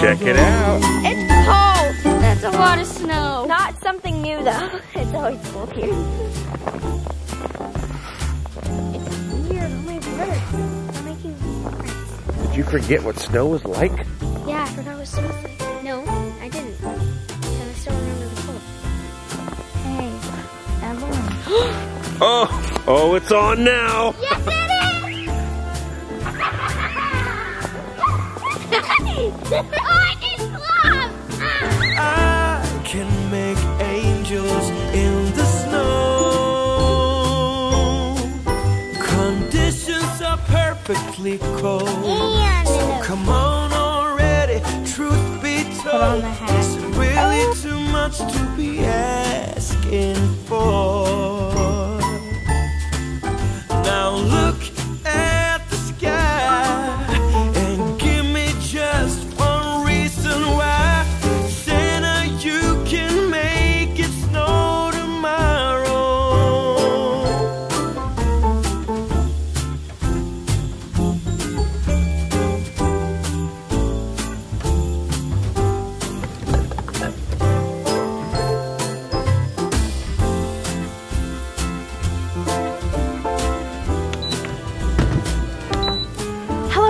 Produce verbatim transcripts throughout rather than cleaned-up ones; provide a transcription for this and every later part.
Check it out. It's cold. That's a lot of snow. Not something new though. It's always cold here. It's weird. Oh my word. I'm making friends. Did you forget what snow was like? Yeah, I forgot what snow was like. No, I didn't. And I still remember the cold. Hey, Evelyn. Oh, oh, it's on now. Yes, it is. Oh, it's love! I can make angels in the snow. Conditions are perfectly cold. Yeah, so come on already, truth be told. It's really too much to be asking for. Now look at the sky and give me just one reason why. Santa, you can make it snow tomorrow.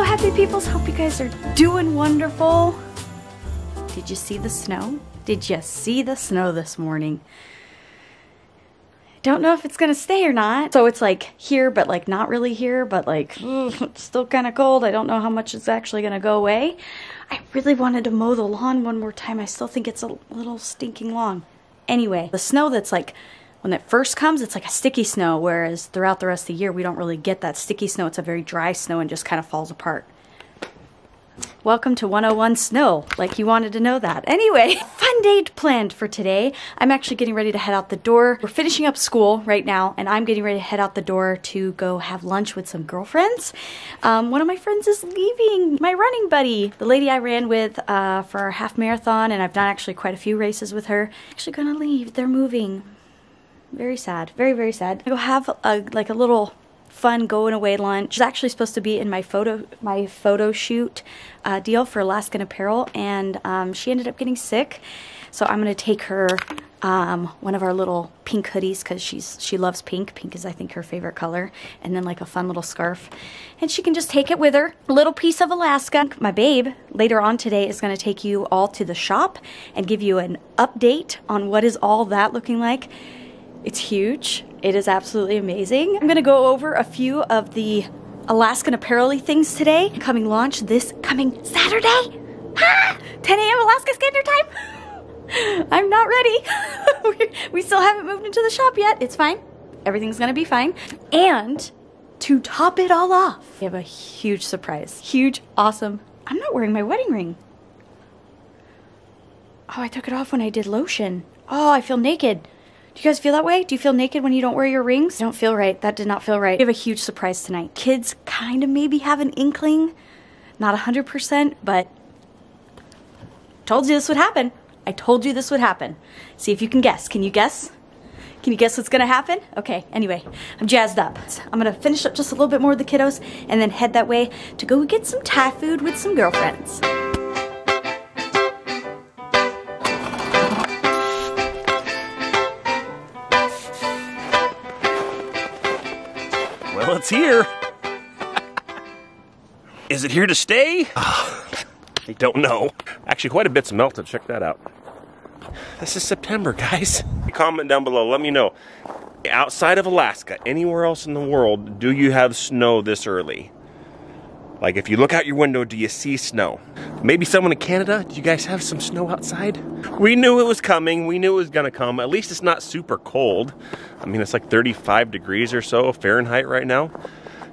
Happy peoples, hope you guys are doing wonderful. Did you see the snow? Did you see the snow this morning? Don't know if it's gonna stay or not. So it's like here, but like not really here, but like it's still kind of cold. I don't know how much it's actually gonna go away. I really wanted to mow the lawn one more time. I still think it's a little stinking long. Anyway, the snow that's like when it first comes, it's like a sticky snow, whereas throughout the rest of the year, we don't really get that sticky snow. It's a very dry snow and just kind of falls apart. Welcome to one oh one Snow, like you wanted to know that. Anyway, fun day planned for today. I'm actually getting ready to head out the door. We're finishing up school right now, and I'm getting ready to head out the door to go have lunch with some girlfriends. Um, one of my friends is leaving, my running buddy, the lady I ran with uh, for our half marathon, and I've done actually quite a few races with her. Actually gonna leave, they're moving. Very sad, very, very sad. I'll have a, like a little fun going away lunch. It's actually supposed to be in my photo, my photo shoot uh, deal for Alaskan Apparel, and um, she ended up getting sick. So I'm gonna take her um, one of our little pink hoodies because she's she loves pink. Pink is I think her favorite color, and then like a fun little scarf, and she can just take it with her. A little piece of Alaska. My babe later on today is gonna take you all to the shop and give you an update on what is all that looking like. It's huge. It is absolutely amazing. I'm gonna go over a few of the Alaskan Apparel-y things today. Coming launch this coming Saturday. Ah, ten A M Alaska Standard Time. I'm not ready. We still haven't moved into the shop yet. It's fine. Everything's gonna be fine. And to top it all off, we have a huge surprise. Huge, awesome. I'm not wearing my wedding ring. Oh, I took it off when I did lotion. Oh, I feel naked. Do you guys feel that way? Do you feel naked when you don't wear your rings? I don't feel right. That did not feel right. We have a huge surprise tonight. Kids kind of maybe have an inkling. Not one hundred percent, but told you this would happen. I told you this would happen. See if you can guess. Can you guess? Can you guess what's gonna happen? Okay, anyway, I'm jazzed up. I'm gonna finish up just a little bit more of the kiddos and then head that way to go get some Thai food with some girlfriends. Well, it's here. Is it here to stay? Oh, I don't know. Actually, quite a bit's melted. Check that out. This is September, guys. Comment down below. Let me know. Outside of Alaska, anywhere else in the world, do you have snow this early? Like, if you look out your window, do you see snow? Maybe someone in Canada, do you guys have some snow outside? We knew it was coming, we knew it was gonna come. At least it's not super cold. I mean, it's like thirty-five degrees or so Fahrenheit right now.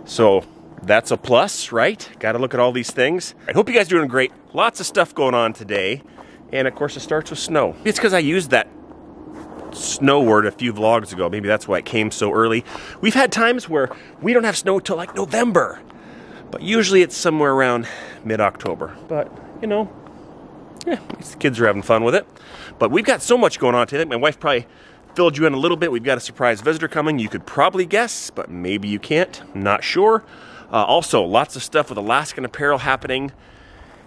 So that's a plus, right? Gotta look at all these things. I hope you guys are doing great. Lots of stuff going on today. And of course, it starts with snow. It's because I used that snow word a few vlogs ago. Maybe that's why it came so early. We've had times where we don't have snow till like November. But usually it's somewhere around mid-October. But, you know, yeah, the kids are having fun with it. But we've got so much going on today. My wife probably filled you in a little bit. We've got a surprise visitor coming. You could probably guess, but maybe you can't. I'm not sure. Uh, also, lots of stuff with Alaskan Apparel happening.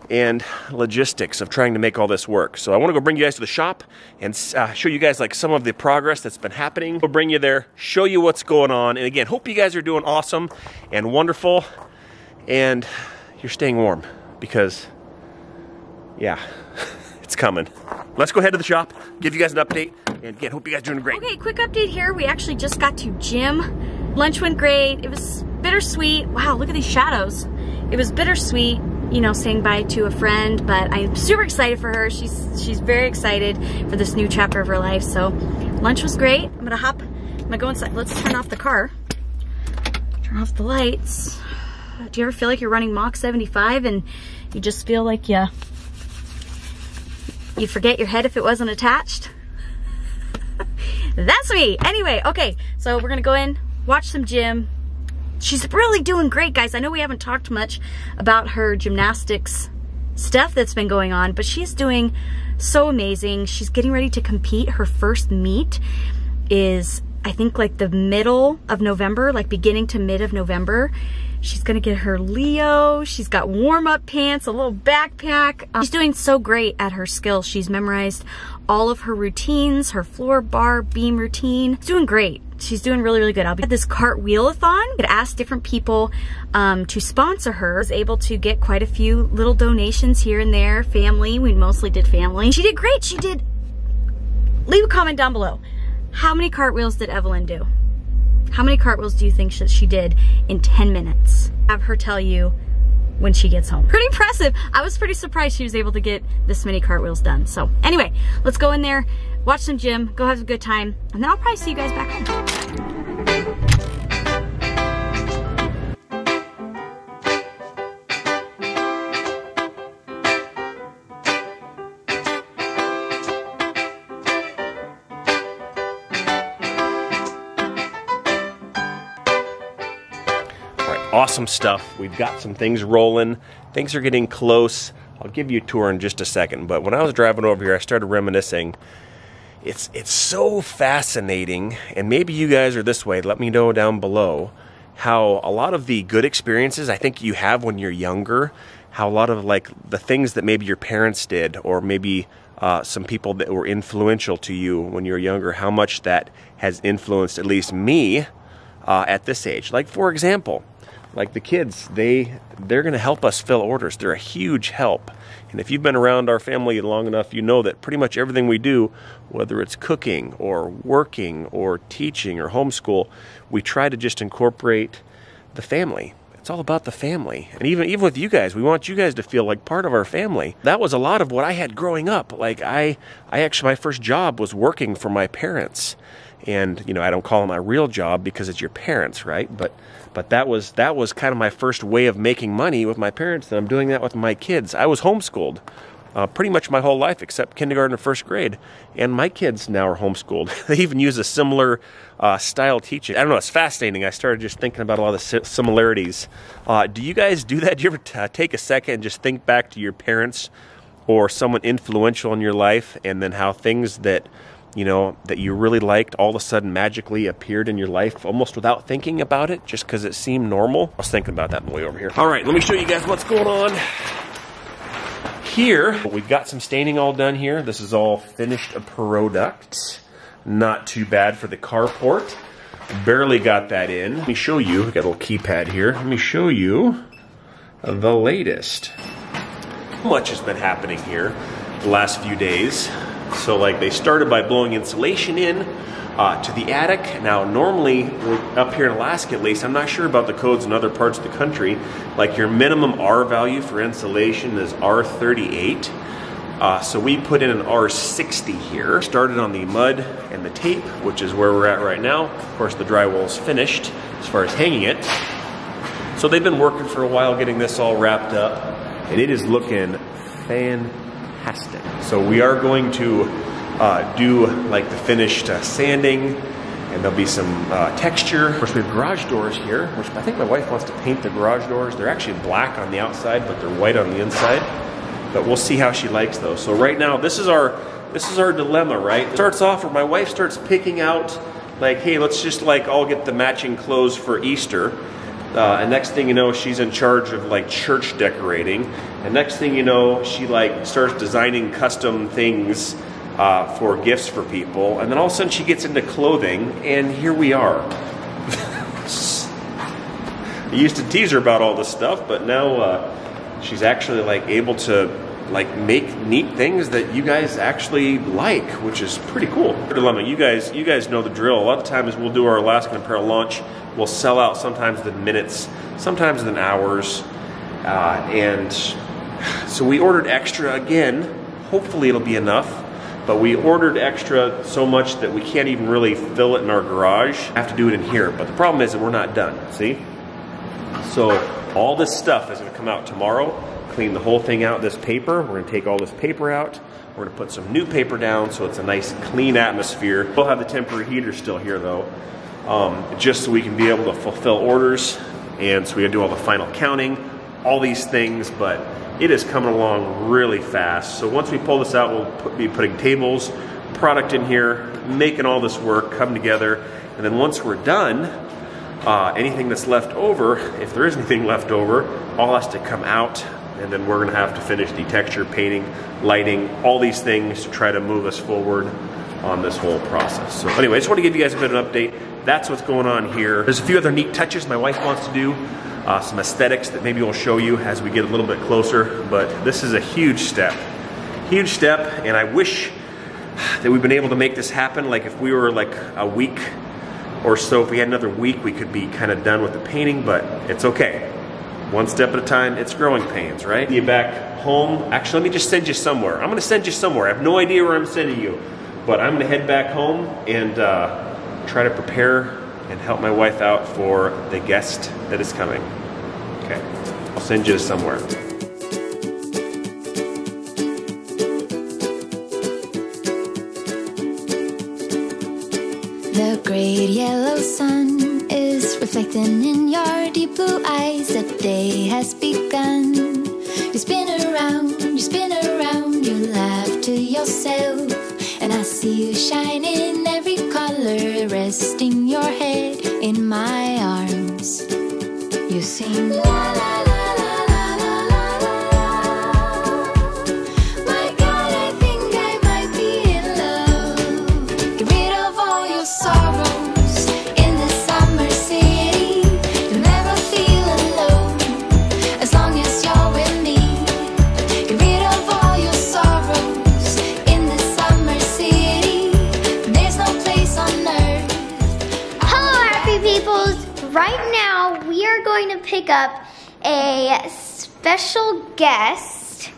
and logistics of trying to make all this work. So I want to go bring you guys to the shop and uh, show you guys like some of the progress that's been happening. We'll bring you there, show you what's going on. And again, hope you guys are doing awesome and wonderful and you're staying warm because yeah, it's coming. Let's go ahead to the shop, give you guys an update, and again, hope you guys are doing great. Okay, quick update here. We actually just got to gym. Lunch went great. It was bittersweet. Wow, look at these shadows. It was bittersweet, you know, saying bye to a friend, but I'm super excited for her. She's she's very excited for this new chapter of her life. So lunch was great. I'm gonna hop, I'm gonna go inside. Let's turn off the car. Turn off the lights. Do you ever feel like you're running Mach seventy-five and you just feel like you, you forget your head if it wasn't attached? That's me. Anyway, okay, so we're gonna go in, watch some gym. She's really doing great, guys. I know we haven't talked much about her gymnastics stuff that's been going on, but she's doing so amazing. She's getting ready to compete. Her first meet is, I think, like the middle of November, like beginning to mid of November. She's gonna get her Leo. She's got warm-up pants, a little backpack. Um, she's doing so great at her skill. She's memorized all of her routines, her floor, bar, beam routine. She's doing great. She's doing really, really good. I'll be at this cart wheel-a-thon. I asked different people um, to sponsor her. I was able to get quite a few little donations here and there. Family, we mostly did family. She did great, she did. Leave a comment down below. How many cartwheels did Evelyn do? How many cartwheels do you think she did in ten minutes? Have her tell you when she gets home. Pretty impressive. I was pretty surprised she was able to get this many cartwheels done. So anyway, let's go in there, watch some gym, go have a good time, and then I'll probably see you guys back home. Awesome stuff. We've got some things rolling. Things are getting close. I'll give you a tour in just a second, but when I was driving over here, I started reminiscing. It's, it's so fascinating, and maybe you guys are this way. Let me know down below how a lot of the good experiences I think you have when you're younger, how a lot of like the things that maybe your parents did or maybe uh, some people that were influential to you when you were younger, how much that has influenced at least me uh, at this age. Like for example, like the kids, they, they're gonna help us fill orders. They're a huge help. And if you've been around our family long enough, you know that pretty much everything we do, whether it's cooking or working or teaching or homeschool, we try to just incorporate the family. It's all about the family. And even, even with you guys, we want you guys to feel like part of our family. That was a lot of what I had growing up. Like I, I actually, my first job was working for my parents. And, you know, I don't call it my real job because it's your parents, right? But but that was that was kind of my first way of making money with my parents, and I'm doing that with my kids. I was homeschooled uh, pretty much my whole life except kindergarten and first grade, and my kids now are homeschooled. They even use a similar uh, style teaching. I don't know, it's fascinating. I started just thinking about a lot of the similarities. Uh, do you guys do that? Do you ever t take a second and just think back to your parents or someone influential in your life, and then how things that you know, that you really liked all of a sudden magically appeared in your life almost without thinking about it, just because it seemed normal? I was thinking about that on the way over here. All right, let me show you guys what's going on here. We've got some staining all done here. This is all finished product. Not too bad for the carport. Barely got that in. Let me show you, I've got a little keypad here. Let me show you the latest. Much has been happening here the last few days. So like they started by blowing insulation in uh, to the attic. Now normally, up here in Alaska at least, I'm not sure about the codes in other parts of the country, like your minimum R value for insulation is R thirty-eight. Uh, so we put in an R sixty here. Started on the mud and the tape, which is where we're at right now. Of course the drywall's finished as far as hanging it. So they've been working for a while getting this all wrapped up, and it is looking fantastic. So we are going to uh, do like the finished uh, sanding, and there'll be some uh, texture. Of course we have garage doors here, which I think my wife wants to paint the garage doors. They're actually black on the outside, but they're white on the inside. But we'll see how she likes those. So right now, this is our, this is our dilemma, right? It starts off where my wife starts picking out like, hey, let's just like all get the matching clothes for Easter. Uh, and next thing you know, she's in charge of like church decorating. And next thing you know, she like starts designing custom things uh, for gifts for people. And then all of a sudden she gets into clothing, and here we are. I used to tease her about all this stuff, but now uh, she's actually like able to like make neat things that you guys actually like, which is pretty cool. Dilemma, you guys, you guys know the drill. A lot of times we'll do our Alaskan Apparel launch. We'll sell out sometimes in minutes, sometimes in hours. Uh, and so we ordered extra again. Hopefully it'll be enough, but we ordered extra so much that we can't even really fill it in our garage. I have to do it in here, but the problem is that we're not done, see? So all this stuff is gonna come out tomorrow. Clean the whole thing out, this paper. We're gonna take all this paper out. We're gonna put some new paper down so it's a nice clean atmosphere. We'll have the temporary heater still here though, um, just so we can be able to fulfill orders. And so we gotta do all the final counting, all these things, but it is coming along really fast. So once we pull this out, we'll put, be putting tables, product in here, making all this work come together. And then once we're done, uh, anything that's left over, if there is anything left over, all has to come out. And then we're gonna have to finish the texture, painting, lighting, all these things to try to move us forward on this whole process. So anyway, I just want to give you guys a bit of an update. That's what's going on here. There's a few other neat touches my wife wants to do, uh, some aesthetics that maybe we'll show you as we get a little bit closer, but this is a huge step. Huge step, and I wish that we've been able to make this happen. Like if we were like a week or so, if we had another week, we could be kind of done with the painting, but it's okay. One step at a time, it's growing pains, right? You back home. Actually, let me just send you somewhere. I'm gonna send you somewhere. I have no idea where I'm sending you, but I'm gonna head back home and uh, try to prepare and help my wife out for the guest that is coming. Okay, I'll send you somewhere. The great yellow sun is reflecting in your deep blue eyes. The day has begun. You spin around, you spin around, you laugh to yourself, and I see you shine in every color, resting your head in my arms. You sing la la la. Up a special guest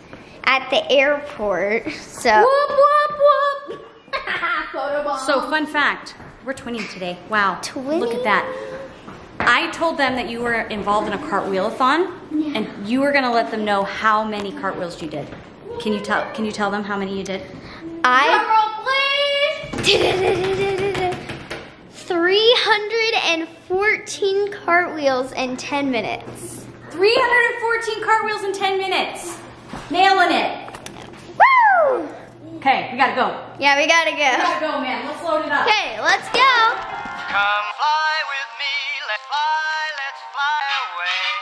at the airport. So whoop, whoop, whoop. So fun fact, we're twinning today. Wow. Twinning? Look at that. I told them that you were involved in a cartwheel-a-thon, yeah. And you were gonna let them know how many cartwheels you did. Can you tell can you tell them how many you did? I please. three hundred fourteen cartwheels in ten minutes. three hundred fourteen cartwheels in ten minutes. Nailing it. Woo! Okay, we gotta go. Yeah, we gotta go. We gotta go, man. Let's load it up. Okay, let's go. Come fly with me. Let's fly. Let's fly away.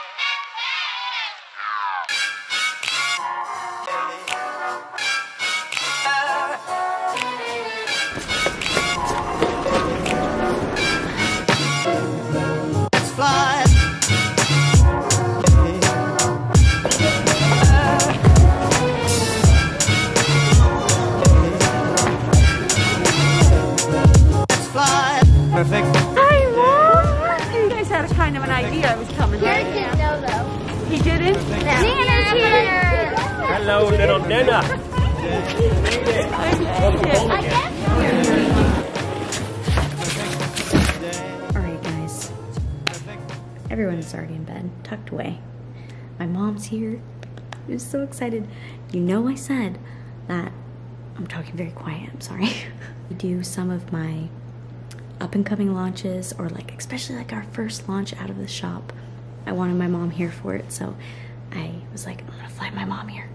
Perfect. I love it. You guys had kind of an idea I was coming. Gary didn't know though. He didn't? No. Nana's here. Hello, little Nana. All right, guys. Everyone's already in bed, tucked away. My mom's here. I'm so excited. You know I said that I'm talking very quiet. I'm sorry. We do some of my up and coming launches, or like especially like our first launch out of the shop. I wanted my mom here for it, so I was like, I'm gonna fly my mom here.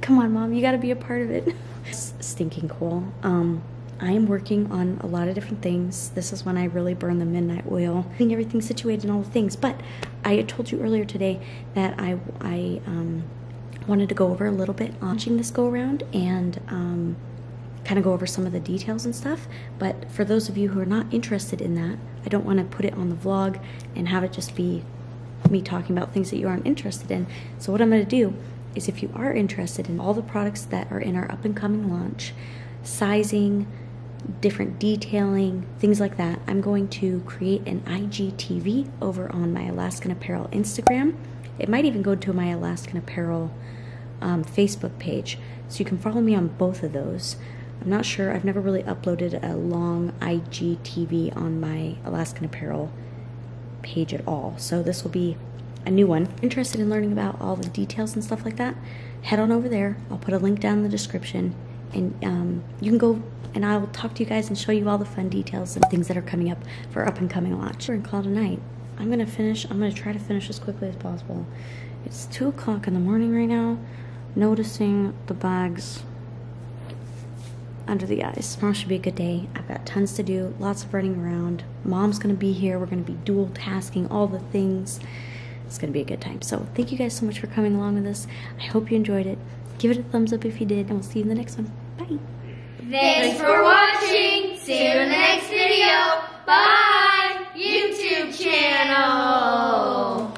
Come on, mom, you gotta be a part of it. It's stinking cool. Um, I am working on a lot of different things. This is when I really burn the midnight oil, getting everything situated and all the things. But I had told you earlier today that I, I um, wanted to go over a little bit launching this go around and um, kind of go over some of the details and stuff. But for those of you who are not interested in that, I don't want to put it on the vlog and have it just be me talking about things that you aren't interested in. So what I'm going to do is, if you are interested in all the products that are in our up-and-coming launch, sizing, different detailing, things like that, I'm going to create an I G T V over on my Alaskan Apparel Instagram. It might even go to my Alaskan Apparel um, Facebook page, so you can follow me on both of those. I'm not sure, I've never really uploaded a long I G T V on my Alaskan Apparel page at all, so this will be a new one. Interested in learning about all the details and stuff like that, head on over there. I'll put a link down in the description, and um, you can go, and I will talk to you guys and show you all the fun details and things that are coming up for up and coming launch. We're gonna call it a night. I'm gonna finish, I'm gonna try to finish as quickly as possible. It's two o'clock in the morning right now. Noticing the bags under the eyes. Tomorrow should be a good day. I've got tons to do, lots of running around. Mom's gonna be here. We're gonna be dual tasking all the things. It's gonna be a good time. So thank you guys so much for coming along with this. I hope you enjoyed it. Give it a thumbs up if you did, and we'll see you in the next one. Bye. Thanks for watching. See you in the next video. Bye, YouTube channel.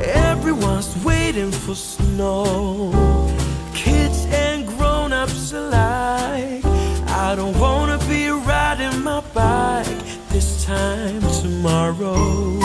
Everyone's waiting for snow. Kids and grown-ups alike. I don't wanna be riding my bike this time tomorrow.